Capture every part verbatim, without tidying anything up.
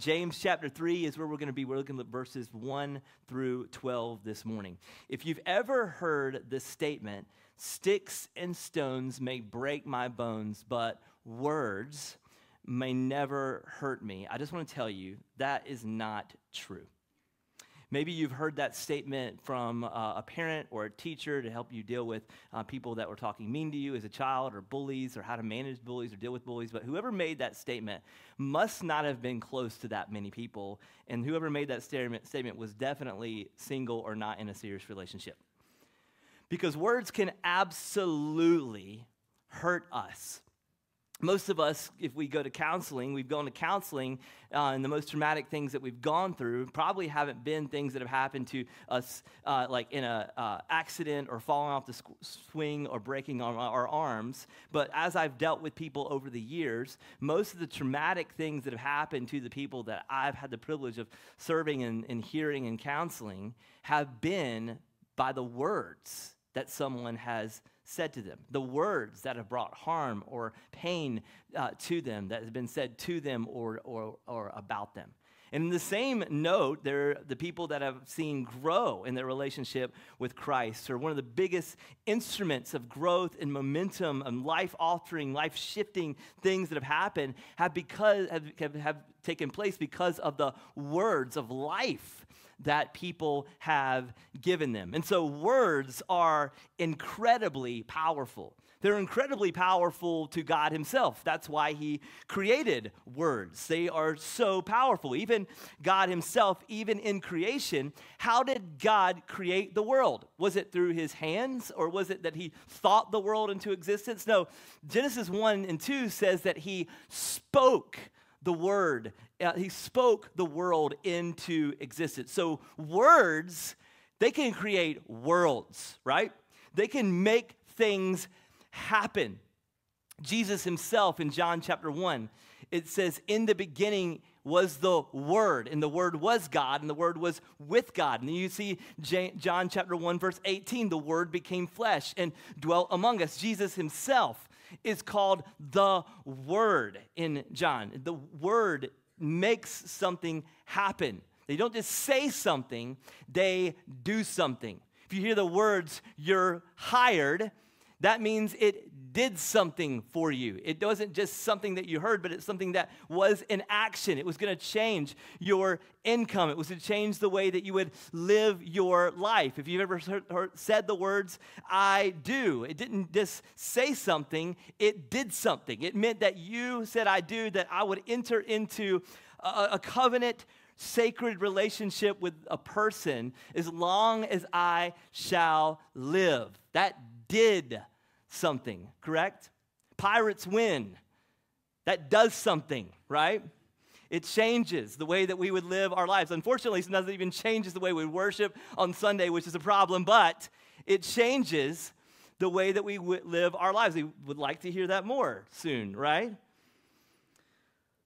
James chapter three is where we're going to be. We're looking at verses one through twelve this morning. If you've ever heard this statement, sticks and stones may break my bones, but words may never hurt me, I just want to tell you that is not true. Maybe you've heard that statement from uh, a parent or a teacher to help you deal with uh, people that were talking mean to you as a child, or bullies, or how to manage bullies or deal with bullies. But whoever made that statement must not have been close to that many people. And whoever made that statement, statement was definitely single or not in a serious relationship. Because words can absolutely hurt us. Most of us, if we go to counseling, we've gone to counseling, uh, and the most traumatic things that we've gone through probably haven't been things that have happened to us, uh, like in an uh, accident or falling off the swing or breaking our, our arms. But as I've dealt with people over the years, most of the traumatic things that have happened to the people that I've had the privilege of serving and, and hearing and counseling have been by the words that someone has said to them, the words that have brought harm or pain uh, to them, that has been said to them or, or, or about them. And in the same note, there are the people that I've seen grow in their relationship with Christ, or one of the biggest instruments of growth and momentum and life-altering, life-shifting things that have happened have, because, have, have, have taken place because of the words of life that people have given them. And so words are incredibly powerful. They're incredibly powerful to God himself. That's why he created words. They are so powerful. Even God himself, even in creation, how did God create the world? Was it through his hands, or was it that he thought the world into existence? No, Genesis one and two says that he spoke the word. Uh, he spoke the world into existence. So words, they can create worlds, right? They can make things happen. Jesus himself in John chapter one, it says, in the beginning was the Word, and the Word was God, and the Word was with God. And you see John chapter one, verse eighteen, the Word became flesh and dwelt among us. Jesus himself is called the Word in John. The Word makes something happen. They don't just say something, they do something. If you hear the words, you're hired, that means it did something for you. It wasn't just something that you heard, but it's something that was in action. It was going to change your income. It was to change the way that you would live your life. If you've ever heard, heard, said the words, I do, it didn't just say something, it did something. It meant that you said, I do, that I would enter into a, a covenant sacred relationship with a person as long as I shall live. That did something, correct? Pirates win. That does something, right? It changes the way that we would live our lives. Unfortunately, sometimes it even changes the way we worship on Sunday, which is a problem, but it changes the way that we w- live our lives. We would like to hear that more soon, right?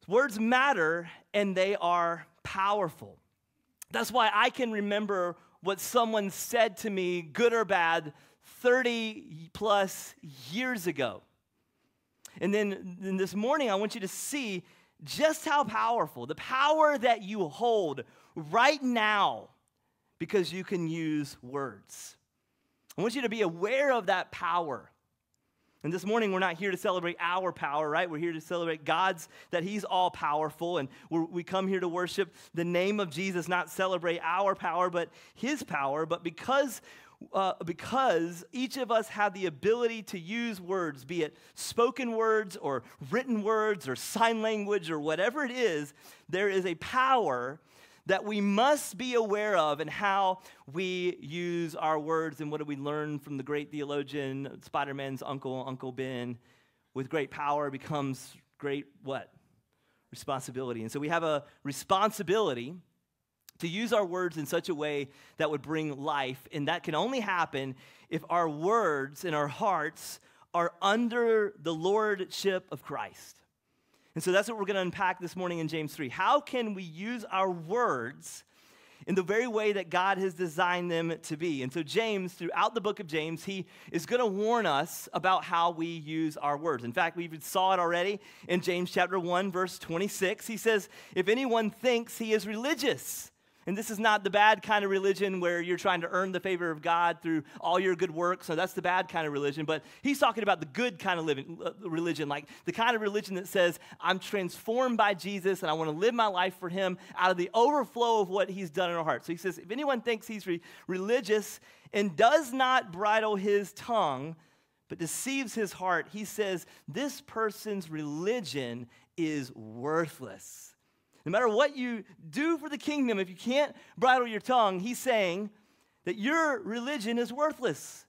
Words matter, and they are powerful. That's why I can remember what someone said to me, good or bad, thirty plus years ago. And then, then this morning, I want you to see just how powerful, the power that you hold right now, because you can use words. I want you to be aware of that power. And this morning, we're not here to celebrate our power, right? We're here to celebrate God's, that he's all-powerful, and we're, we come here to worship the name of Jesus, not celebrate our power, but his power. But because Uh, because each of us have the ability to use words, be it spoken words or written words or sign language or whatever it is, there is a power that we must be aware of in how we use our words. And what do we learn from the great theologian, Spider-Man's uncle, Uncle Ben? With great power becomes great what? Responsibility. And so we have a responsibility to use our words in such a way that would bring life, and that can only happen if our words and our hearts are under the lordship of Christ. And so that's what we're going to unpack this morning in James three. How can we use our words in the very way that God has designed them to be. And so James, throughout the book of James, he is going to warn us about how we use our words. In fact, we even saw it already in James chapter one, verse twenty-six. He says, if anyone thinks he is religious, and this is not the bad kind of religion where you're trying to earn the favor of God through all your good works. So that's the bad kind of religion. But he's talking about the good kind of living, uh, religion, like the kind of religion that says, I'm transformed by Jesus and I want to live my life for him out of the overflow of what he's done in our hearts. So he says, if anyone thinks he's re- religious and does not bridle his tongue, but deceives his heart, he says, this person's religion is worthless. No matter what you do for the kingdom, if you can't bridle your tongue, he's saying that your religion is worthless.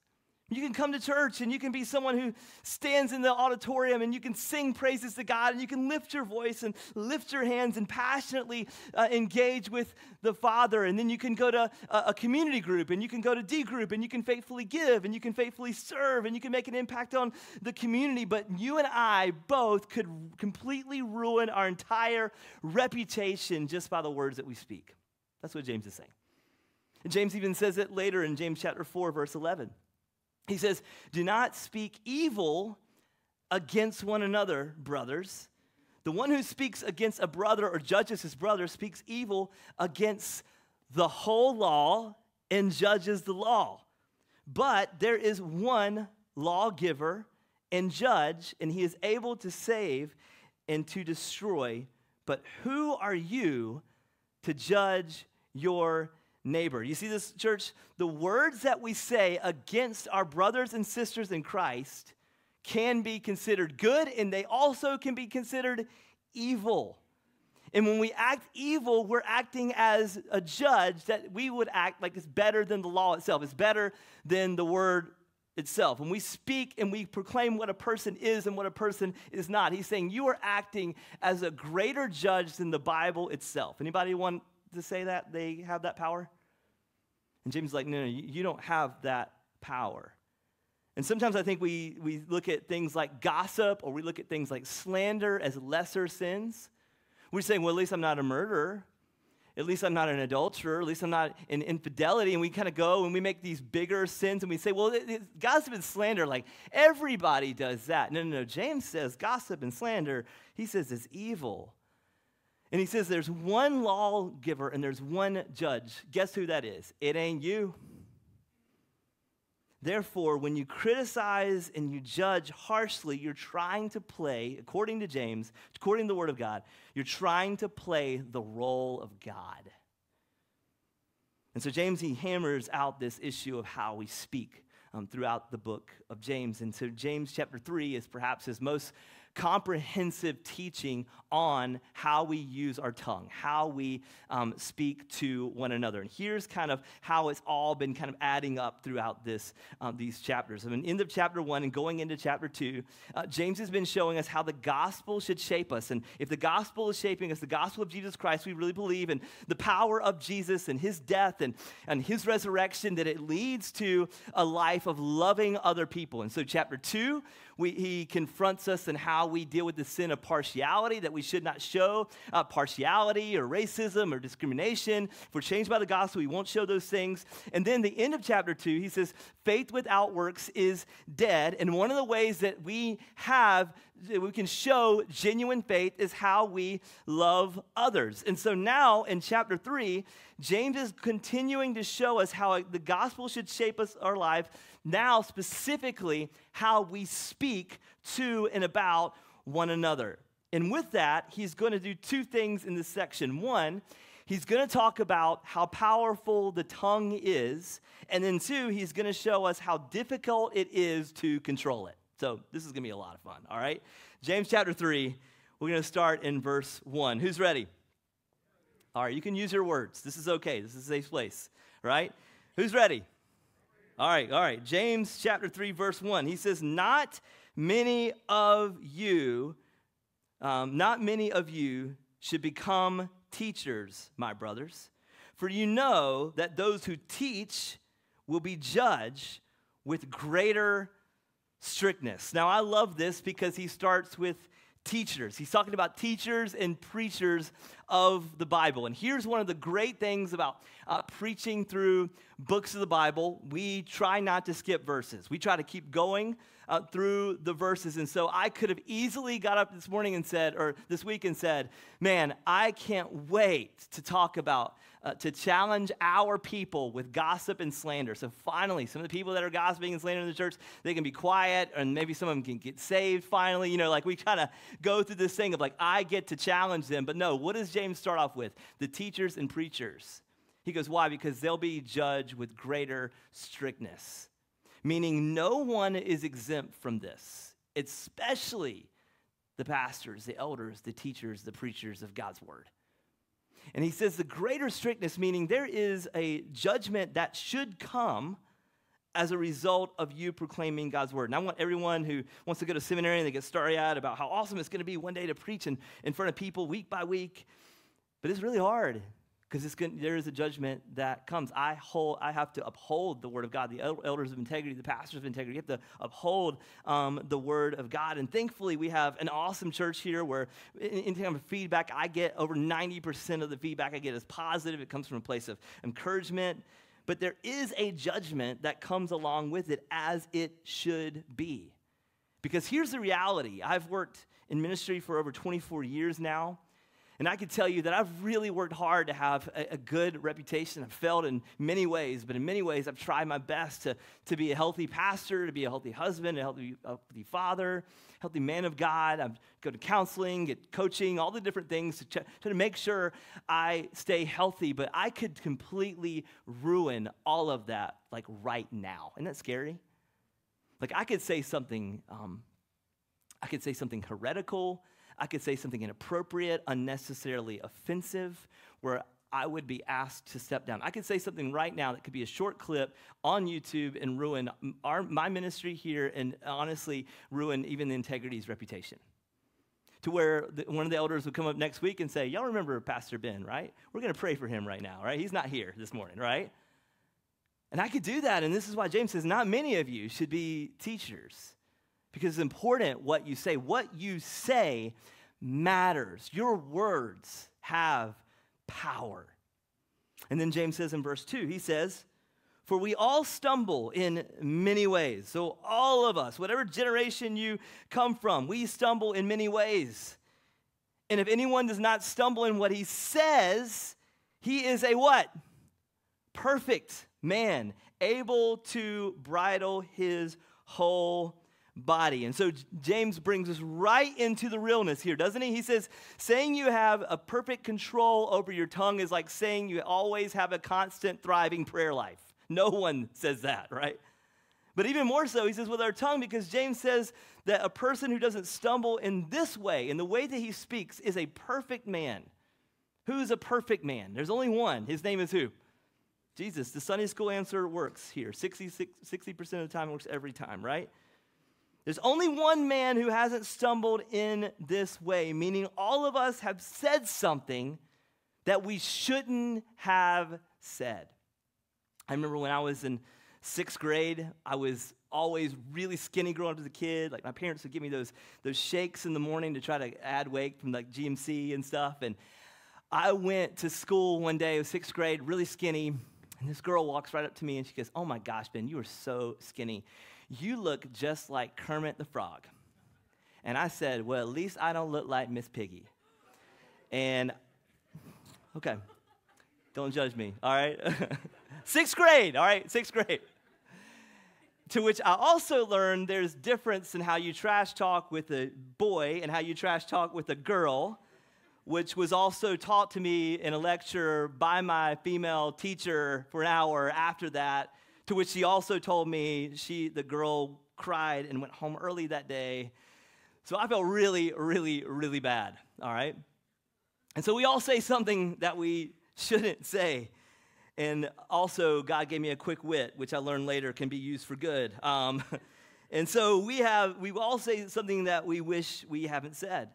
You can come to church and you can be someone who stands in the auditorium and you can sing praises to God and you can lift your voice and lift your hands and passionately uh, engage with the Father. And then you can go to a, a community group and you can go to D group and you can faithfully give and you can faithfully serve and you can make an impact on the community. But you and I both could completely ruin our entire reputation just by the words that we speak. That's what James is saying. And James even says it later in James chapter four, verse eleven. He says, do not speak evil against one another, brothers. The one who speaks against a brother or judges his brother speaks evil against the whole law and judges the law. But there is one lawgiver and judge, and he is able to save and to destroy. But who are you to judge your neighbor? You see this, church? The words that we say against our brothers and sisters in Christ can be considered good, and they also can be considered evil. And when we act evil, we're acting as a judge that we would act like it's better than the law itself. It's better than the word itself. When we speak and we proclaim what a person is and what a person is not, he's saying you are acting as a greater judge than the Bible itself. Anybody want to say that they have that power? And James is like, no, no, you don't have that power. And sometimes I think we, we look at things like gossip or we look at things like slander as lesser sins. We're saying, well, at least I'm not a murderer. At least I'm not an adulterer. At least I'm not in infidelity. And we kind of go and we make these bigger sins and we say, well, it, it, gossip and slander, like everybody does that. No, no, no. James says gossip and slander, he says it's evil. And he says there's one lawgiver and there's one judge. Guess who that is? It ain't you. Therefore, when you criticize and you judge harshly, you're trying to play, according to James, according to the Word of God, you're trying to play the role of God. And so James, he hammers out this issue of how we speak um, throughout the book of James. And so James chapter three is perhaps his most comprehensive teaching on how we use our tongue, how we um, speak to one another. And here's kind of how it's all been kind of adding up throughout this, um, these chapters. I mean, end of chapter one and going into chapter two, uh, James has been showing us how the gospel should shape us. And if the gospel is shaping us, the gospel of Jesus Christ, we really believe in the power of Jesus and his death and, and his resurrection, that it leads to a life of loving other people. And so chapter two, we, he confronts us in how we deal with the sin of partiality, that we should not show uh, partiality or racism or discrimination. If we're changed by the gospel, we won't show those things. And then the end of chapter two, he says, faith without works is dead. And one of the ways that we have, that we can show genuine faith is how we love others. And so now in chapter three, James is continuing to show us how the gospel should shape us, our life, now specifically how we speak to and about one another. And with that, he's going to do two things in this section. One, he's going to talk about how powerful the tongue is. And then two, he's going to show us how difficult it is to control it. So this is going to be a lot of fun, all right? James chapter three, we're going to start in verse one. Who's ready? All right, you can use your words. This is okay. This is a safe place, right? Who's ready? All right, all right. James chapter three, verse one. He says, not many of you, um, not many of you should become teachers, my brothers, for you know that those who teach will be judged with greater strictness. Now, I love this because he starts with teachers. He's talking about teachers and preachers of the Bible. And here's one of the great things about uh, preaching through books of the Bible. We try not to skip verses. We try to keep going uh, through the verses. And so I could have easily got up this morning and said, or this week and said, man, I can't wait to talk about, uh, to challenge our people with gossip and slander. So finally, some of the people that are gossiping and slandering in the church, they can be quiet, and maybe some of them can get saved finally. You know, like we kind of go through this thing of like, I get to challenge them. But no, what does James start off with? The teachers and preachers. He goes, why? Because they'll be judged with greater strictness, meaning no one is exempt from this, especially the pastors, the elders, the teachers, the preachers of God's word. And he says the greater strictness, meaning there is a judgment that should come as a result of you proclaiming God's word. And I want everyone who wants to go to seminary and they get starry-eyed about how awesome it's going to be one day to preach in, in front of people week by week. But it's really hard because there is a judgment that comes. I hold, I have to uphold the word of God, the elders of integrity, the pastors of integrity. You have to uphold um, the word of God. And thankfully, we have an awesome church here where any kind of feedback I get, over ninety percent of the feedback I get is positive. It comes from a place of encouragement. But there is a judgment that comes along with it, as it should be. Because here's the reality. I've worked in ministry for over twenty-four years now, and I can tell you that I've really worked hard to have a, a good reputation. I've failed in many ways, but in many ways I've tried my best to, to be a healthy pastor, to be a healthy husband, a healthy, healthy father, healthy man of God. I go to counseling, get coaching, all the different things to, ch- to make sure I stay healthy. But I could completely ruin all of that, like, right now. Isn't that scary? Like, I could say something, um, I could say something heretical. I could say something inappropriate, unnecessarily offensive, where I would be asked to step down. I could say something right now that could be a short clip on YouTube and ruin our, my ministry here, and honestly ruin even the integrity's reputation. To where the, one of the elders would come up next week and say, y'all remember Pastor Ben, right? We're going to pray for him right now, right? He's not here this morning, right? And I could do that, and this is why James says not many of you should be teachers. Because it's important what you say. What you say matters. Your words have power. And then James says in verse two, he says, for we all stumble in many ways. So all of us, whatever generation you come from, we stumble in many ways. And if anyone does not stumble in what he says, he is a what? Perfect man, able to bridle his whole life. Body. And so James brings us right into the realness here, doesn't he? He says, saying you have a perfect control over your tongue is like saying you always have a constant, thriving prayer life. No one says that, right? But even more so, he says, with our tongue, because James says that a person who doesn't stumble in this way, in the way that he speaks, is a perfect man. Who's a perfect man? There's only one. His name is who? Jesus. The Sunday school answer works here. sixty, sixty percent of the time, it works every time, right? There's only one man who hasn't stumbled in this way, meaning all of us have said something that we shouldn't have said. I remember when I was in sixth grade, I was always really skinny growing up as a kid. Like, my parents would give me those, those shakes in the morning to try to add weight from, like, G M C and stuff. And I went to school one day, it was sixth grade, really skinny. And this girl walks right up to me and she goes, oh my gosh, Ben, you are so skinny. You look just like Kermit the Frog. And I said, well, at least I don't look like Miss Piggy. And, okay, don't judge me, all right? Sixth grade, all right, sixth grade. To which I also learned there's difference in how you trash talk with a boy and how you trash talk with a girl, which was also taught to me in a lecture by my female teacher for an hour after that. To which she also told me she, the girl, cried and went home early that day. So I felt really, really, really bad, all right? And so we all say something that we shouldn't say. And also, God gave me a quick wit, which I learned later can be used for good. Um, and so we have, we all say something that we wish we haven't said.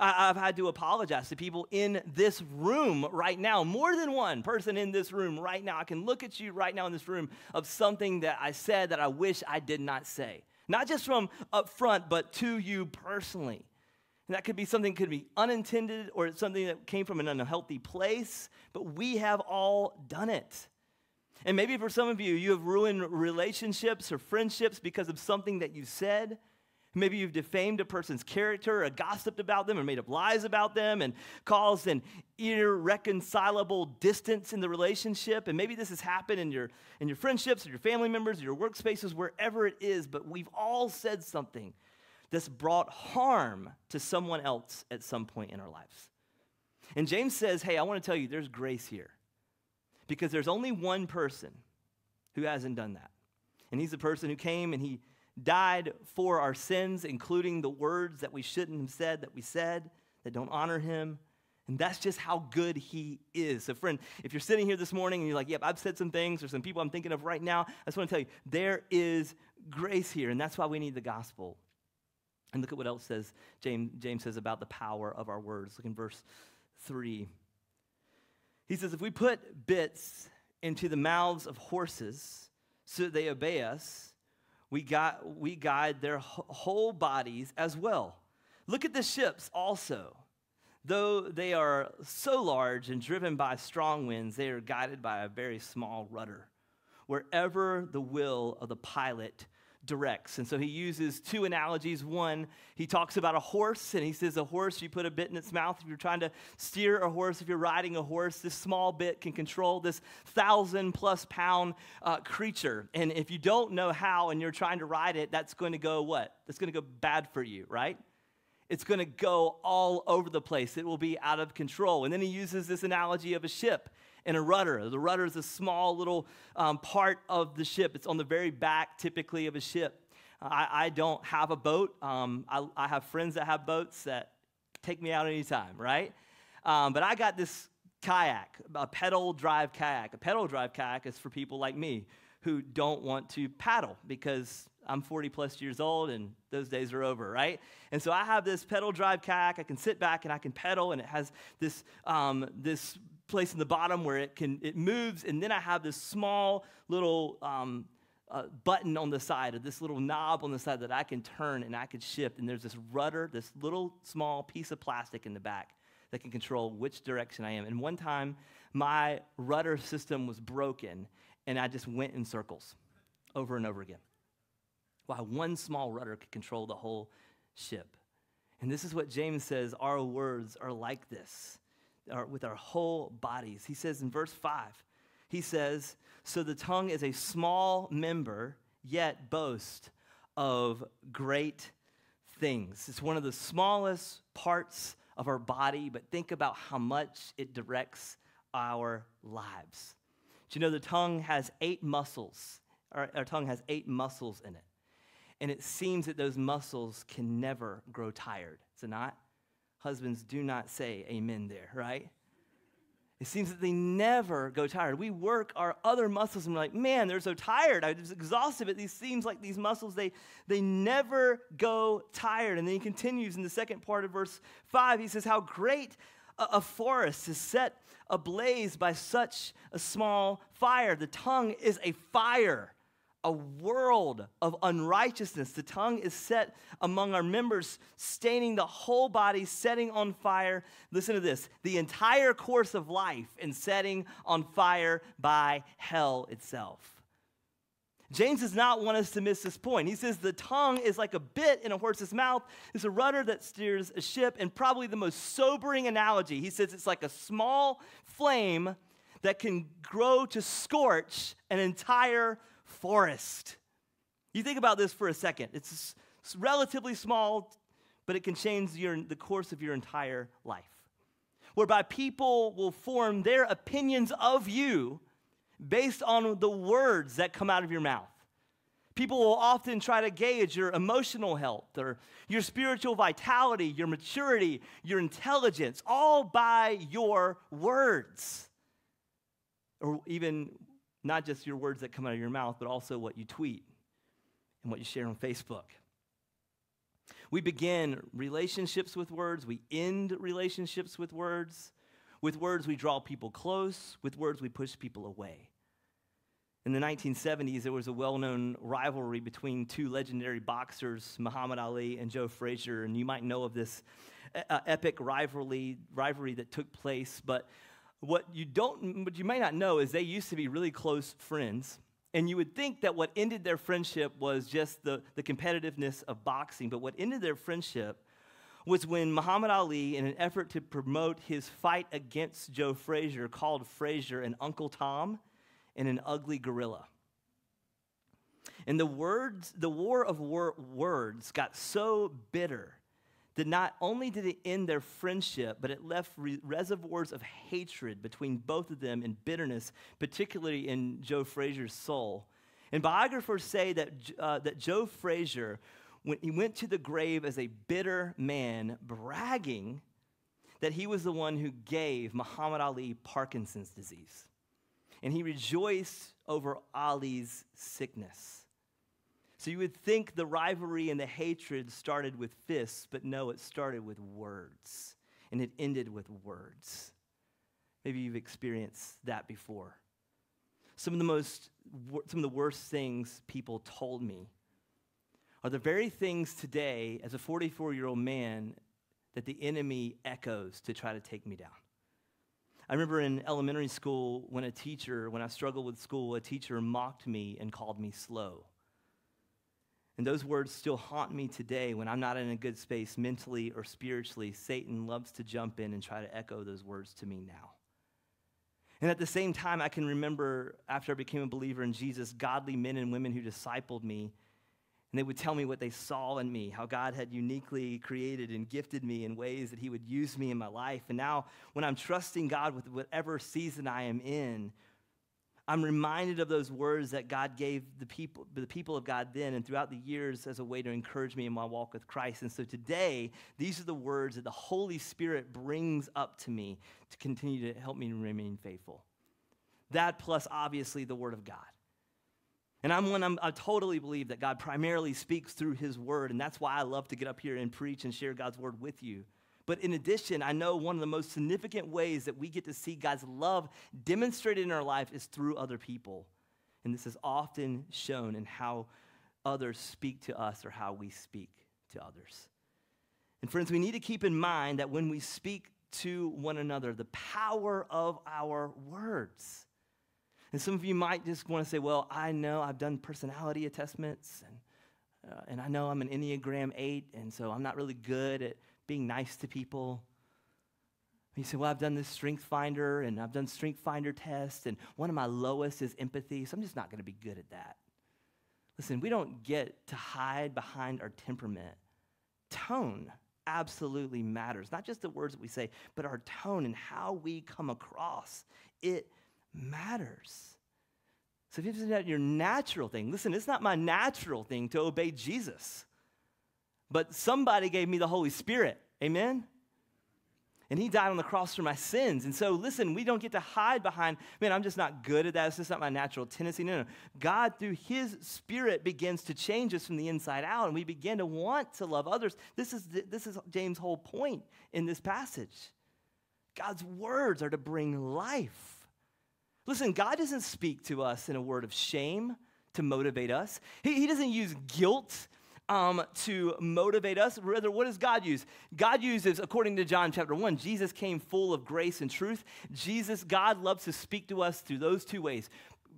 I, I've had to apologize to people in this room right now, more than one person in this room right now. I can look at you right now in this room of something that I said that I wish I did not say, not just from up front, but to you personally. And that could be something that could be unintended or something that came from an unhealthy place, but we have all done it. And maybe for some of you, you have ruined relationships or friendships because of something that you said. Maybe you've defamed a person's character or gossiped about them or made up lies about them and caused an irreconcilable distance in the relationship. And maybe this has happened in your, in your friendships or your family members or your workspaces, wherever it is, but we've all said something that's brought harm to someone else at some point in our lives. And James says, hey, I want to tell you there's grace here because there's only one person who hasn't done that. And he's the person who came and he died for our sins, including the words that we shouldn't have said, that we said, that don't honor him. And that's just how good he is. So friend, if you're sitting here this morning and you're like, yep, I've said some things or some people I'm thinking of right now, I just want to tell you, there is grace here. And that's why we need the gospel. And look at what else says James, James says about the power of our words. Look in verse three. He says, if we put bits into the mouths of horses so that they obey us, We, got, we guide their whole bodies as well. Look at the ships also. Though they are so large and driven by strong winds, they are guided by a very small rudder, wherever the will of the pilot directs. And so he uses two analogies. One, he talks about a horse, and he says a horse, you put a bit in its mouth. If you're trying to steer a horse, if you're riding a horse, this small bit can control this thousand-plus-pound uh, creature. And if you don't know how and you're trying to ride it, that's going to go what? That's going to go bad for you, right? It's going to go all over the place. It will be out of control. And then he uses this analogy of a ship and a rudder. The rudder is a small little um, part of the ship. It's on the very back, typically, of a ship. I, I don't have a boat. Um, I, I have friends that have boats that take me out anytime, right? Um, but I got this kayak, a pedal drive kayak. A pedal drive kayak is for people like me who don't want to paddle because I'm forty plus years old and those days are over, right? And so I have this pedal drive kayak. I can sit back and I can pedal, and it has this um, this. place in the bottom where it can it moves, and then I have this small little um, uh, button on the side, or this little knob on the side that I can turn and I can shift. And there's this rudder, this little small piece of plastic in the back that can control which direction I am. And one time, my rudder system was broken, and I just went in circles, over and over again. Wow, one small rudder could control the whole ship. And this is what James says: our words are like this. Our, with our whole bodies. He says in verse five, he says, so the tongue is a small member, yet boasts of great things. It's one of the smallest parts of our body, but think about how much it directs our lives. Do you know the tongue has eight muscles? Our, our tongue has eight muscles in it. And it seems that those muscles can never grow tired. Is it not? Husbands, do not say amen there, right? It seems that they never go tired. We work our other muscles, and we're like, man, they're so tired. I'm just exhausted, but these seems like these muscles, they, they never go tired. And then he continues in the second part of verse five. He says, how great a forest is set ablaze by such a small fire. The tongue is a fire, a world of unrighteousness. The tongue is set among our members, staining the whole body, setting on fire, listen to this, the entire course of life, and setting on fire by hell itself. James does not want us to miss this point. He says the tongue is like a bit in a horse's mouth. It's a rudder that steers a ship, and probably the most sobering analogy, he says it's like a small flame that can grow to scorch an entire forest. You think about this for a second. It's, it's relatively small, but it can change your, the course of your entire life, whereby people will form their opinions of you based on the words that come out of your mouth. People will often try to gauge your emotional health or your spiritual vitality, your maturity, your intelligence, all by your words, or even not just your words that come out of your mouth, but also what you tweet and what you share on Facebook. We begin relationships with words. We end relationships with words. With words, we draw people close. With words, we push people away. In the nineteen seventies, there was a well-known rivalry between two legendary boxers, Muhammad Ali and Joe Frazier, and you might know of this uh, epic rivalry rivalry that took place. But what you don't, what you may not know, is they used to be really close friends. And you would think that what ended their friendship was just the, the competitiveness of boxing. But what ended their friendship was when Muhammad Ali, in an effort to promote his fight against Joe Frazier, called Frazier an Uncle Tom and an ugly gorilla. And the words, the war of wor- words got so bitter that not only did it end their friendship, but it left re- reservoirs of hatred between both of them and bitterness, particularly in Joe Frazier's soul. And biographers say that, uh, that Joe Frazier, when he went to the grave as a bitter man, bragging that he was the one who gave Muhammad Ali Parkinson's disease. And he rejoiced over Ali's sickness. So you would think the rivalry and the hatred started with fists, but no, it started with words, and it ended with words. Maybe you've experienced that before. Some of the most, some of the worst things people told me are the very things today, as a forty-four-year-old man, that the enemy echoes to try to take me down. I remember in elementary school when a teacher, when I struggled with school, a teacher mocked me and called me slow. And those words still haunt me today when I'm not in a good space mentally or spiritually. Satan loves to jump in and try to echo those words to me now. And at the same time, I can remember after I became a believer in Jesus, godly men and women who discipled me, and they would tell me what they saw in me, how God had uniquely created and gifted me in ways that he would use me in my life. And now when I'm trusting God with whatever season I am in, I'm reminded of those words that God gave the people, the people of God then and throughout the years as a way to encourage me in my walk with Christ. And so today, these are the words that the Holy Spirit brings up to me to continue to help me remain faithful. That plus, obviously, the Word of God. And I'm one, I'm, I totally believe that God primarily speaks through his Word, and that's why I love to get up here and preach and share God's Word with you. But in addition, I know one of the most significant ways that we get to see God's love demonstrated in our life is through other people. And this is often shown in how others speak to us or how we speak to others. And friends, we need to keep in mind that when we speak to one another, the power of our words. And some of you might just want to say, well, I know I've done personality assessments, and, uh, and I know I'm an Enneagram eight, and so I'm not really good at being nice to people. And you say, well, I've done this Strength Finder, and I've done Strength Finder tests, and one of my lowest is empathy, so I'm just not going to be good at that. Listen, we don't get to hide behind our temperament. Tone absolutely matters. Not just the words that we say, but our tone and how we come across. It matters. So if it's not your natural thing, listen, it's not my natural thing to obey Jesus. But somebody gave me the Holy Spirit, amen? And he died on the cross for my sins. And so, listen, we don't get to hide behind, man, I'm just not good at that. It's just not my natural tendency. No, no. God, through his Spirit, begins to change us from the inside out, and we begin to want to love others. This is, this is James' whole point in this passage. God's words are to bring life. Listen, God doesn't speak to us in a word of shame to motivate us. He, he doesn't use guilt Um, to motivate us. Rather, what does God use? God uses, according to John chapter one, Jesus came full of grace and truth. Jesus, God loves to speak to us through those two ways,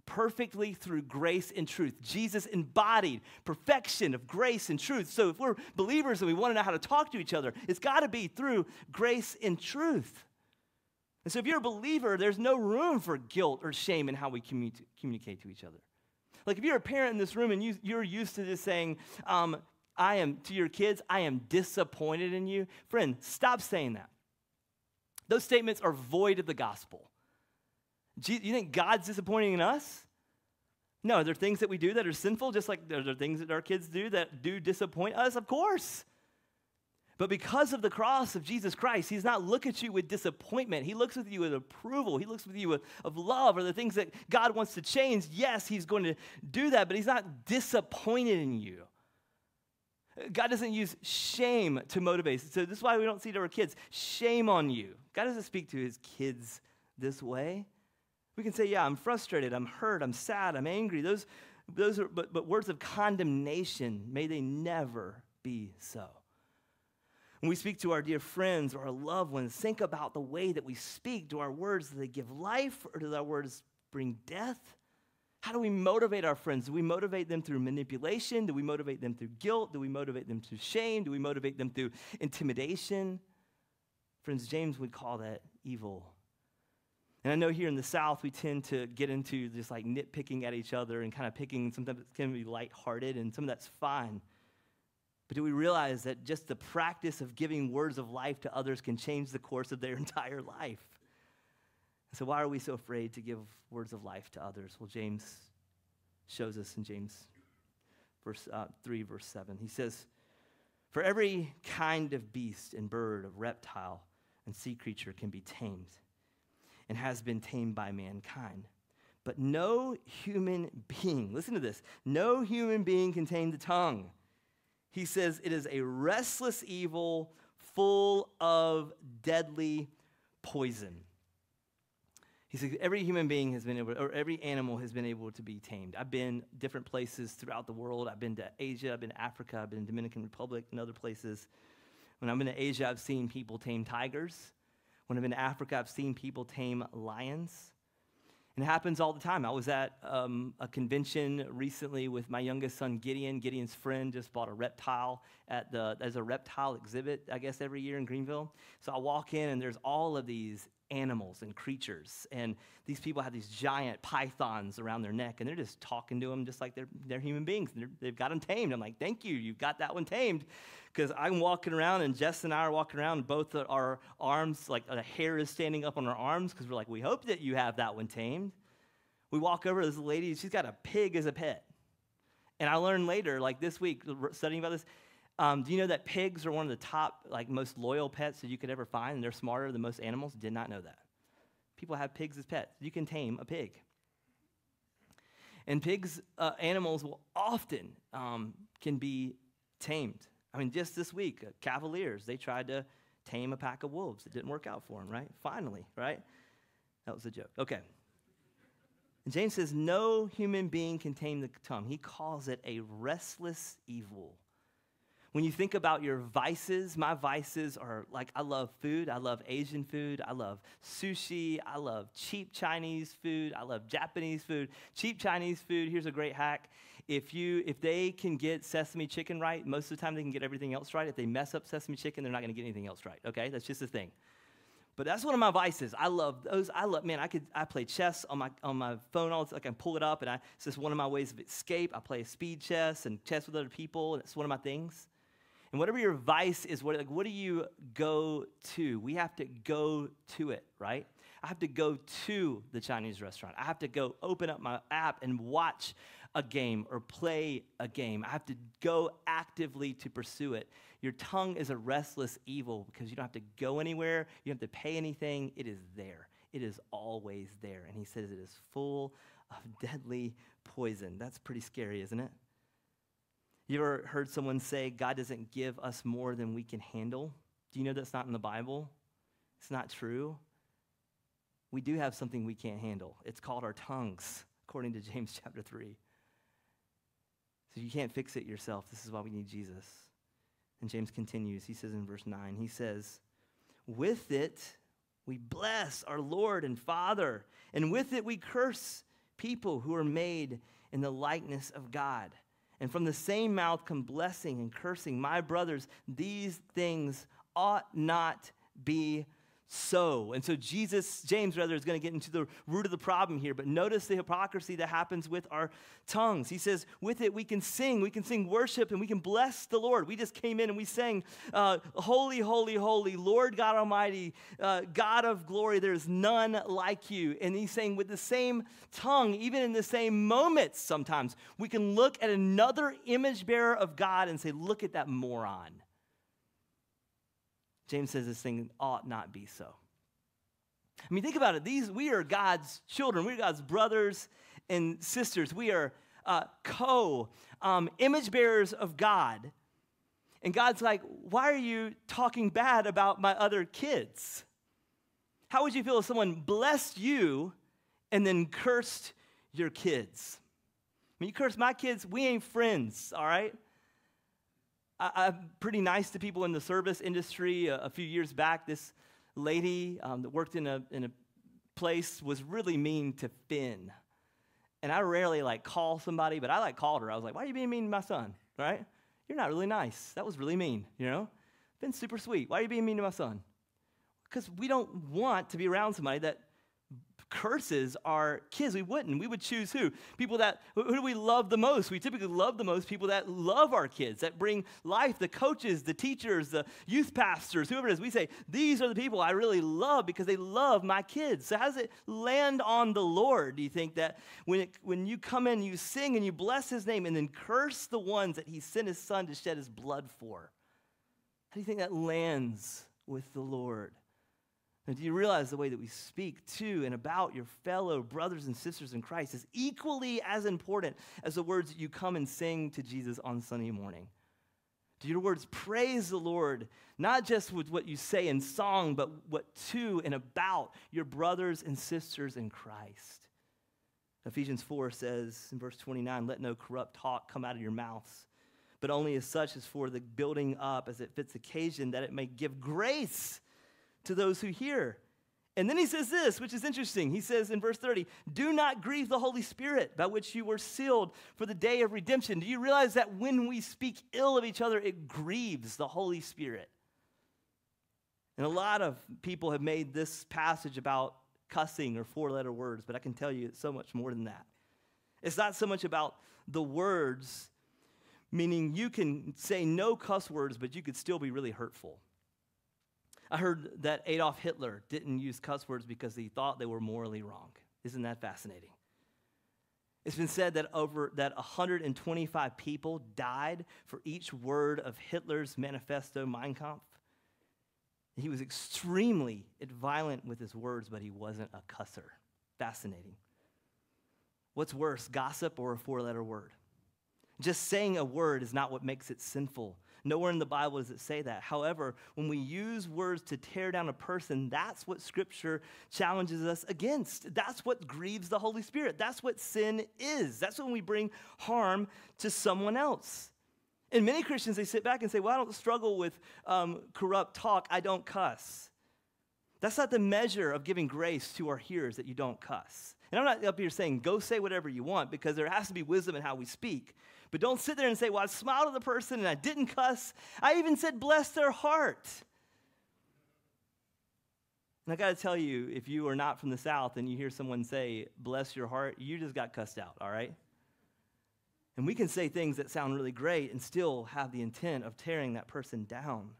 perfectly through grace and truth. Jesus embodied perfection of grace and truth. So if we're believers and we want to know how to talk to each other, it's got to be through grace and truth. And so if you're a believer, there's no room for guilt or shame in how we commun- communicate to each other. Like if you're a parent in this room and you, you're used to this saying, um, I am, to your kids, I am disappointed in you. Friend, stop saying that. Those statements are void of the gospel. Do you think God's disappointing in us? No, are there things that we do that are sinful, just like are there things that our kids do that do disappoint us? Of course. But because of the cross of Jesus Christ, he does not look at you with disappointment. He looks with you with approval. He looks with you with of love, or the things that God wants to change. Yes, he's going to do that, but he's not disappointed in you. God doesn't use shame to motivate us. So this is why we don't see to our kids, shame on you. God doesn't speak to his kids this way. We can say, yeah, I'm frustrated, I'm hurt, I'm sad, I'm angry. Those, those are, but, but words of condemnation, may they never be so. When we speak to our dear friends or our loved ones, think about the way that we speak. Do our words, do they give life, or do our words bring death? How do we motivate our friends? Do we motivate them through manipulation? Do we motivate them through guilt? Do we motivate them through shame? Do we motivate them through intimidation? Friends, James would call that evil. And I know here in the South, we tend to get into just like nitpicking at each other and kind of picking. Sometimes it can be lighthearted, and some of that's fine. But do we realize that just the practice of giving words of life to others can change the course of their entire life? So why are we so afraid to give words of life to others? Well, James shows us in James verse, uh, three, verse seven. He says, "For every kind of beast and bird, of reptile and sea creature can be tamed and has been tamed by mankind. But no human being," listen to this, "no human being can tame the tongue." He says, "It is a restless evil full of deadly poison." He says every human being has been able, or every animal has been able to be tamed. I've been different places throughout the world. I've been to Asia, I've been to Africa, I've been to Dominican Republic and other places. When I've been to Asia, I've seen people tame tigers. When I've been to Africa, I've seen people tame lions. And it happens all the time. I was at um, a convention recently with my youngest son, Gideon. Gideon's friend just bought a reptile at the, there's a reptile exhibit, I guess, every year in Greenville. So I walk in and there's all of these animals and creatures, and these people have these giant pythons around their neck, and they're just talking to them just like they're, they're human beings. They're, they've got them tamed. I'm like, thank you, you've got that one tamed, because I'm walking around, and Jess and I are walking around, and both our arms, like the hair is standing up on our arms, because we're like, we hope that you have that one tamed. We walk over to this lady, she's got a pig as a pet, and I learned later, like this week, studying about this, Um, do you know that pigs are one of the top, like, most loyal pets that you could ever find, and they're smarter than most animals? Did not know that. People have pigs as pets. You can tame a pig. And pigs, uh, animals will often um, can be tamed. I mean, just this week, uh, Cavaliers, they tried to tame a pack of wolves. It didn't work out for them, right? Finally, right? That was a joke. Okay. And James says, no human being can tame the tongue. He calls it a restless evil. When you think about your vices, my vices are like, I love food, I love Asian food, I love sushi, I love cheap Chinese food, I love Japanese food. Cheap Chinese food, here's a great hack. If you, if they can get sesame chicken right, most of the time they can get everything else right. If they mess up sesame chicken, they're not gonna get anything else right, okay? That's just the thing. But that's one of my vices. I love those. I love, man, I could, I play chess on my on my phone all the time. I can pull it up, and I, it's just one of my ways of escape. I play speed chess and chess with other people, and it's one of my things. And whatever your vice is, what, like, what do you go to? We have to go to it, right? I have to go to the Chinese restaurant. I have to go open up my app and watch a game or play a game. I have to go actively to pursue it. Your tongue is a restless evil because you don't have to go anywhere. You don't have to pay anything. It is there. It is always there. And he says it is full of deadly poison. That's pretty scary, isn't it? You ever heard someone say, God doesn't give us more than we can handle? Do you know that's not in the Bible? It's not true. We do have something we can't handle. It's called our tongues, according to James chapter three. So you can't fix it yourself. This is why we need Jesus. And James continues. He says in verse nine, he says, "With it we bless our Lord and Father, and with it we curse people who are made in the likeness of God. And from the same mouth come blessing and cursing. My brothers, these things ought not be so." And so Jesus, James rather, is going to get into the root of the problem here. But notice the hypocrisy that happens with our tongues. He says, with it we can sing. We can sing worship, and we can bless the Lord. We just came in and we sang, uh, "Holy, holy, holy, Lord God Almighty, uh, God of glory, there's none like you." And he's saying with the same tongue, even in the same moments sometimes, we can look at another image bearer of God and say, look at that moron. James says this thing ought not be so. I mean, think about it. These, we are God's children. We are God's brothers and sisters. We are uh, co-image um, bearers of God. And God's like, why are you talking bad about my other kids? How would you feel if someone blessed you and then cursed your kids. When you curse my kids, we ain't friends, all right? I, I'm pretty nice to people in the service industry. A, a few years back, this lady um, that worked in a, in a place was really mean to Finn. And I rarely, like, call somebody, but I, like, called her. I was like, why are you being mean to my son, right? You're not really nice. That was really mean, you know? Finn's super sweet. Why are you being mean to my son? Because we don't want to be around somebody that curses our kids. We wouldn't. We would choose who? People that, who do we love the most? We typically love the most people that love our kids, that bring life, the coaches, the teachers, the youth pastors, whoever it is. We say, these are the people I really love because they love my kids. So how does it land on the Lord? Do you think that when, it, when you come in, you sing and you bless his name and then curse the ones that he sent his son to shed his blood for? How do you think that lands with the Lord? And do you realize the way that we speak to and about your fellow brothers and sisters in Christ is equally as important as the words that you come and sing to Jesus on Sunday morning? Do your words praise the Lord, not just with what you say in song, but what to and about your brothers and sisters in Christ? Ephesians four says in verse twenty-nine, let no corrupt talk come out of your mouths, but only as such as for the building up as it fits occasion, that it may give grace to those who hear. And then he says this, which is interesting. He says in verse thirty, do not grieve the Holy Spirit by which you were sealed for the day of redemption. Do you realize that when we speak ill of each other, it grieves the Holy Spirit? And a lot of people have made this passage about cussing or four-letter words, but I can tell you it's so much more than that. It's not so much about the words, meaning you can say no cuss words, but you could still be really hurtful. I heard that Adolf Hitler didn't use cuss words because he thought they were morally wrong. Isn't that fascinating? It's been said that over that one hundred twenty-five people died for each word of Hitler's manifesto, Mein Kampf. He was extremely violent with his words, but he wasn't a cusser. Fascinating. What's worse, gossip or a four-letter word? Just saying a word is not what makes it sinful. Nowhere in the Bible does it say that. However, when we use words to tear down a person, that's what Scripture challenges us against. That's what grieves the Holy Spirit. That's what sin is. That's when we bring harm to someone else. And many Christians, they sit back and say, well, I don't struggle with um, corrupt talk. I don't cuss. That's not the measure of giving grace to our hearers, that you don't cuss. And I'm not up here saying, go say whatever you want, because there has to be wisdom in how we speak. But don't sit there and say, well, I smiled at the person and I didn't cuss. I even said, bless their heart. And I got to tell you, if you are not from the South and you hear someone say, bless your heart, you just got cussed out, all right? And we can say things that sound really great and still have the intent of tearing that person down.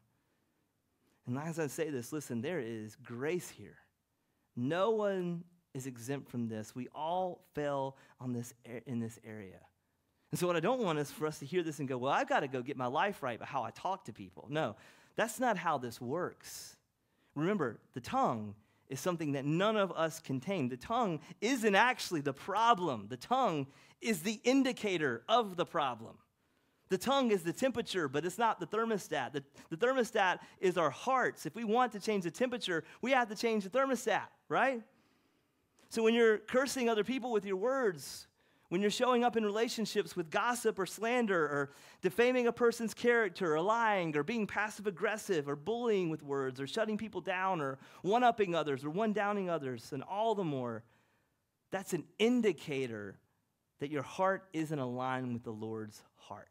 And as I say this, listen, there is grace here. No one is exempt from this. We all fell on this in this area. And so what I don't want is for us to hear this and go, well, I've got to go get my life right by how I talk to people. No, that's not how this works. Remember, the tongue is something that none of us can tame. The tongue isn't actually the problem. The tongue is the indicator of the problem. The tongue is the temperature, but it's not the thermostat. The, the thermostat is our hearts. If we want to change the temperature, we have to change the thermostat, right? So when you're cursing other people with your words, when you're showing up in relationships with gossip or slander or defaming a person's character or lying or being passive-aggressive or bullying with words or shutting people down or one-upping others or one-downing others and all the more, that's an indicator that your heart isn't aligned with the Lord's heart.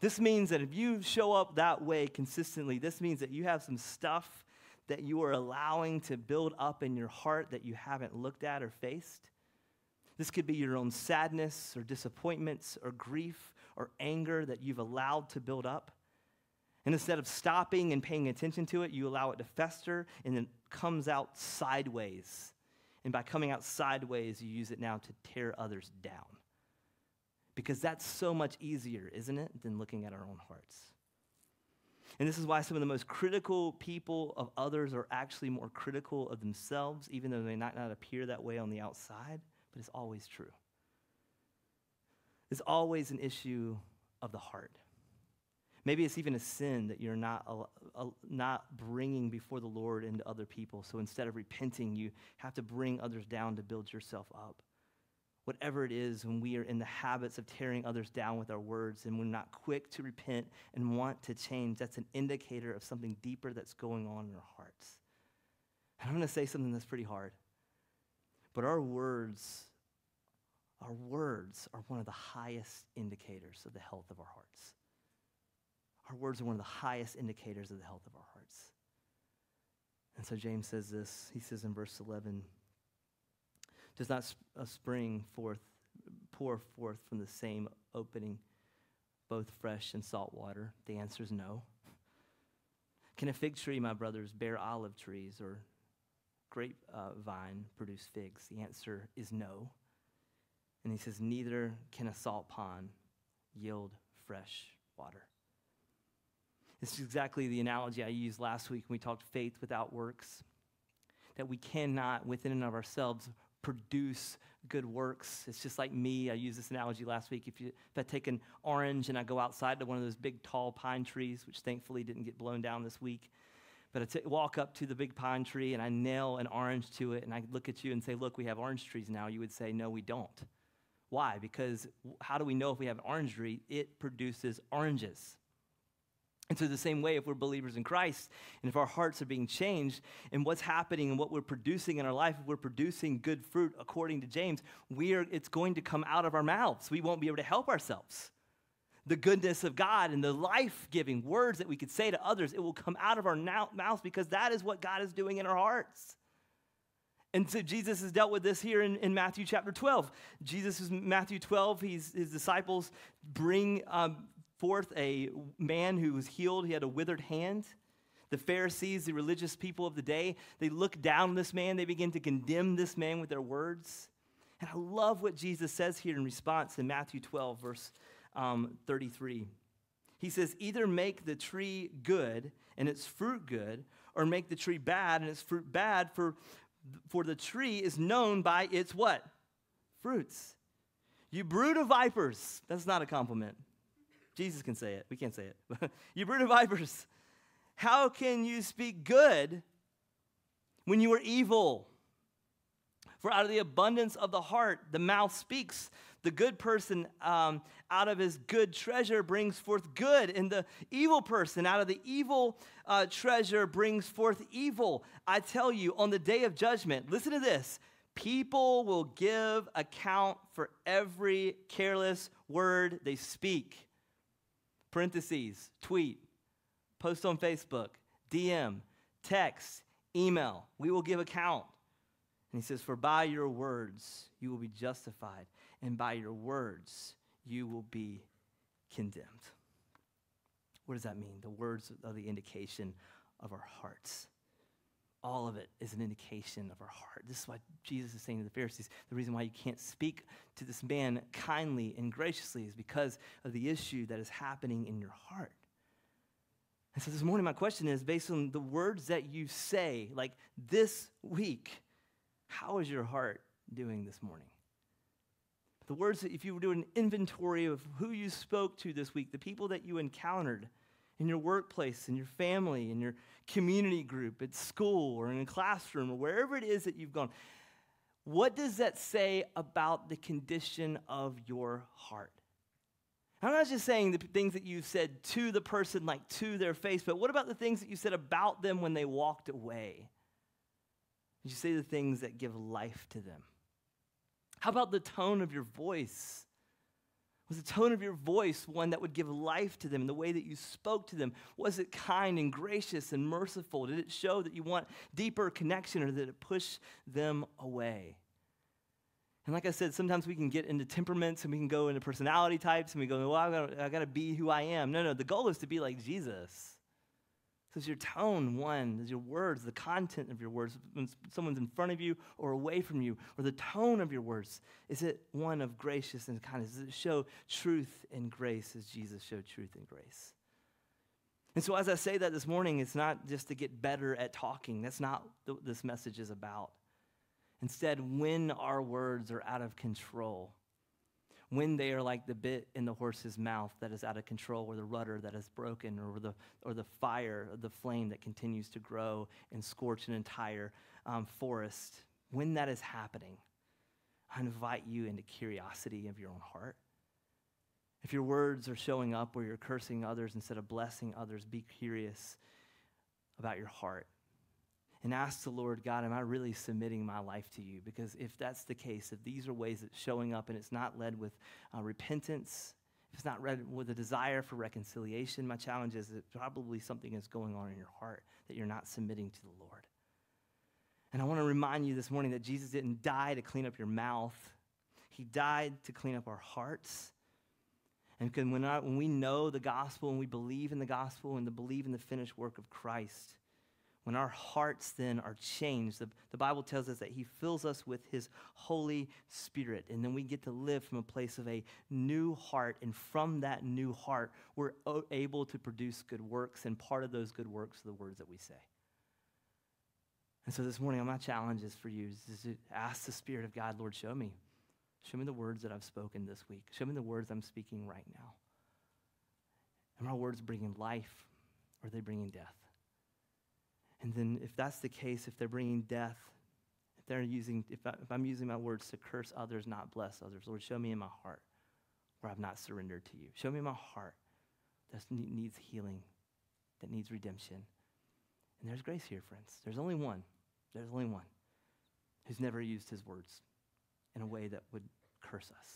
This means that if you show up that way consistently, this means that you have some stuff that you are allowing to build up in your heart that you haven't looked at or faced. This could be your own sadness or disappointments or grief or anger that you've allowed to build up. And instead of stopping and paying attention to it, you allow it to fester and then it comes out sideways. And by coming out sideways, you use it now to tear others down. Because that's so much easier, isn't it, than looking at our own hearts. And this is why some of the most critical people of others are actually more critical of themselves, even though they might not appear that way on the outside. But it's always true. It's always an issue of the heart. Maybe it's even a sin that you're not, uh, uh, not bringing before the Lord into other people. So instead of repenting, you have to bring others down to build yourself up. Whatever it is, when we are in the habits of tearing others down with our words and we're not quick to repent and want to change, that's an indicator of something deeper that's going on in our hearts. And I'm going to say something that's pretty hard. But our words, our words are one of the highest indicators of the health of our hearts. Our words are one of the highest indicators of the health of our hearts. And so James says this. He says in verse eleven, does not sp- uh, spring forth, pour forth from the same opening, both fresh and salt water? The answer is no. Can a fig tree, my brothers, bear olive trees, or grape uh, vine produce figs? The answer is no. And he says, neither can a salt pond yield fresh water. This is exactly the analogy I used last week when we talked faith without works, that we cannot, within and of ourselves, produce good works. It's just like me. I used this analogy last week. If, you, if I take an orange and I go outside to one of those big, tall pine trees, which thankfully didn't get blown down this week, but I t- walk up to the big pine tree and I nail an orange to it, and I look at you and say, look, we have orange trees now. You would say, no, we don't. Why? Because how do we know if we have an orange tree? It produces oranges. And so the same way, if we're believers in Christ, and if our hearts are being changed, and what's happening and what we're producing in our life, if we're producing good fruit, according to James, we are, it's going to come out of our mouths. We won't be able to help ourselves. The goodness of God and the life-giving words that we could say to others, it will come out of our now- mouths because that is what God is doing in our hearts. And so Jesus has dealt with this here in, in Matthew chapter twelve. Jesus is Matthew twelve. He's, his disciples bring um, forth a man who was healed. He had a withered hand. The Pharisees, the religious people of the day, they look down on this man. They begin to condemn this man with their words. And I love what Jesus says here in response in Matthew twelve, verse um, thirty-three. He says, either make the tree good and its fruit good, or make the tree bad and its fruit bad, for For the tree is known by its what? Fruits. You brood of vipers. That's not a compliment. Jesus can say it. We can't say it. You brood of vipers. How can you speak good when you are evil? For out of the abundance of the heart, the mouth speaks. The good person um, out of his good treasure brings forth good, and the evil person out of the evil uh, treasure brings forth evil. I tell you, on the day of judgment, listen to this, people will give account for every careless word they speak. Parentheses, tweet, post on Facebook, D M, text, email. We will give account. And he says, for by your words you will be justified, and by your words you will be condemned. What does that mean? The words are the indication of our hearts. All of it is an indication of our heart. This is why Jesus is saying to the Pharisees, the reason why you can't speak to this man kindly and graciously is because of the issue that is happening in your heart. And so this morning my question is, based on the words that you say, like this week, how is your heart doing this morning? The words that if you were doing an inventory of who you spoke to this week, the people that you encountered in your workplace, in your family, in your community group, at school, or in a classroom, or wherever it is that you've gone, what does that say about the condition of your heart? I'm not just saying the things that you've said to the person, like to their face, but what about the things that you said about them when they walked away? You say the things that give life to them. How about the tone of your voice? Was the tone of your voice one that would give life to them, the way that you spoke to them? Was it kind and gracious and merciful? Did it show that you want deeper connection, or did it push them away? And like I said, sometimes we can get into temperaments and we can go into personality types and we go, well, I gotta, I gotta be who I am. No, no, the goal is to be like Jesus. So is your tone one? Is your words, the content of your words, when someone's in front of you or away from you, or the tone of your words, is it one of gracious and kindness? Does it show truth and grace as Jesus showed truth and grace? And so as I say that this morning, it's not just to get better at talking. That's not what this message is about. Instead, when our words are out of control, when they are like the bit in the horse's mouth that is out of control, or the rudder that is broken, or the or the fire, or the flame that continues to grow and scorch an entire um, forest. When that is happening, I invite you into curiosity of your own heart. If your words are showing up where you're cursing others instead of blessing others, be curious about your heart. And ask the Lord, God, am I really submitting my life to you? Because if that's the case, if these are ways that's showing up and it's not led with uh, repentance, if it's not led with a desire for reconciliation, my challenge is that probably something is going on in your heart that you're not submitting to the Lord. And I want to remind you this morning that Jesus didn't die to clean up your mouth. He died to clean up our hearts. And when, I, when we know the gospel and we believe in the gospel and the believe in the finished work of Christ, when our hearts then are changed, the, the Bible tells us that he fills us with his Holy Spirit. And then we get to live from a place of a new heart. And from that new heart, we're able to produce good works. And part of those good works are the words that we say. And so this morning, my challenge is for you is to ask the Spirit of God, Lord, show me. Show me the words that I've spoken this week. Show me the words I'm speaking right now. Are my words bringing life, or are they bringing death? And then if that's the case, if they're bringing death, if, they're using, if, I, if I'm using my words to curse others, not bless others, Lord, show me in my heart where I've not surrendered to you. Show me in my heart that needs healing, that needs redemption. And there's grace here, friends. There's only one. There's only one who's never used his words in a way that would curse us.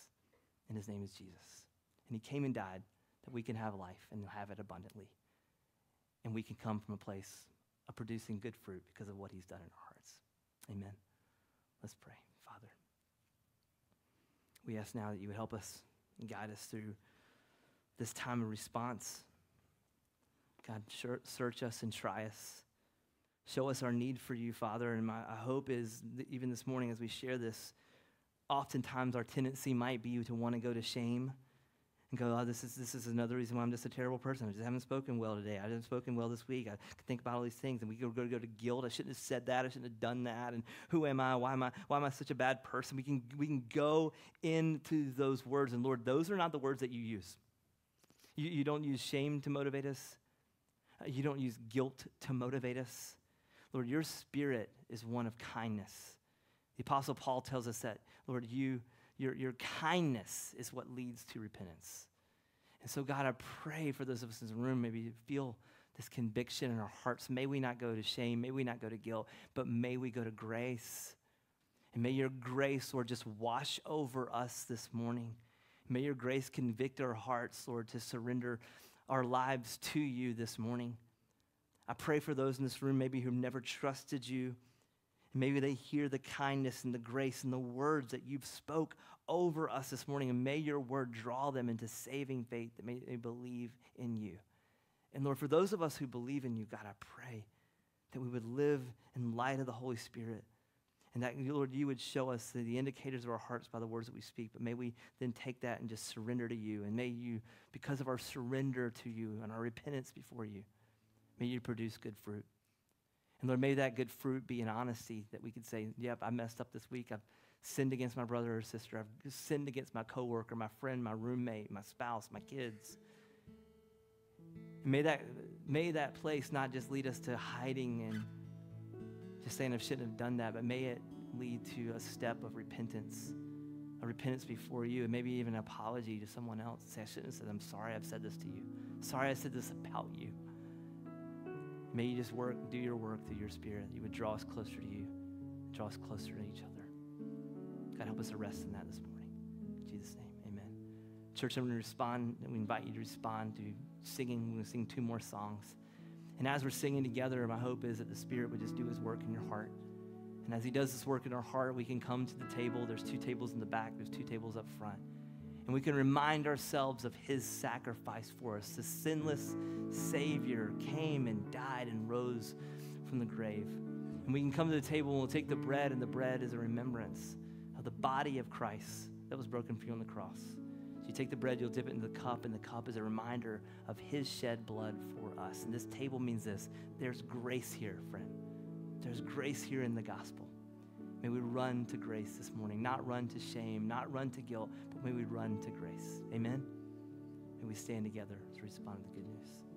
And his name is Jesus. And he came and died that we can have life and have it abundantly. And we can come from a place of producing good fruit because of what he's done in our hearts. Amen. Let's pray. Father, we ask now that you would help us and guide us through this time of response. God, search us and try us. Show us our need for you, Father. And my hope is that even this morning as we share this, oftentimes our tendency might be to want to go to shame and go, oh, this is this is another reason why I'm just a terrible person. I just haven't spoken well today. I haven't spoken well this week. I think about all these things, and we go go, go to guilt. I shouldn't have said that. I shouldn't have done that. And who am I? Why am I? Why am I such a bad person? We can we can go into those words, and Lord, those are not the words that you use. You you don't use shame to motivate us. You don't use guilt to motivate us. Lord, your spirit is one of kindness. The Apostle Paul tells us that, Lord, you, your, your kindness is what leads to repentance. And so, God, I pray for those of us in the room, maybe feel this conviction in our hearts. May we not go to shame. May we not go to guilt, but may we go to grace. And may your grace, Lord, just wash over us this morning. May your grace convict our hearts, Lord, to surrender our lives to you this morning. I pray for those in this room maybe who've never trusted you. Maybe they hear the kindness and the grace and the words that you've spoke over us this morning, and may your word draw them into saving faith, that may they believe in you. And Lord, for those of us who believe in you, God, I pray that we would live in light of the Holy Spirit, and that, Lord, you would show us the indicators of our hearts by the words that we speak, but may we then take that and just surrender to you, and may you, because of our surrender to you and our repentance before you, may you produce good fruit. And Lord, may that good fruit be in honesty, that we could say, yep, I messed up this week. I've sinned against my brother or sister. I've sinned against my coworker, my friend, my roommate, my spouse, my kids. And may that, may that place not just lead us to hiding and just saying I shouldn't have done that, but may it lead to a step of repentance, a repentance before you, and maybe even an apology to someone else. Say, I shouldn't have said, I'm sorry I've said this to you. Sorry I said this about you. May you just work, do your work through your spirit. You would draw us closer to you, draw us closer to each other. God, help us to rest in that this morning. In Jesus' name, amen. Church, I'm going to respond, and we invite you to respond to singing. We're going to sing two more songs. And as we're singing together, my hope is that the Spirit would just do his work in your heart. And as he does this work in our heart, we can come to the table. There's two tables in the back. There's two tables up front. And we can remind ourselves of his sacrifice for us. The sinless Savior came and died and rose from the grave. And we can come to the table and we'll take the bread, and the bread is a remembrance of the body of Christ that was broken for you on the cross. So you take the bread, you'll dip it into the cup, and the cup is a reminder of his shed blood for us. And this table means this: there's grace here, friend. There's grace here in the gospel. May we run to grace this morning, not run to shame, not run to guilt, but may we run to grace. Amen? May we stand together to respond to the good news.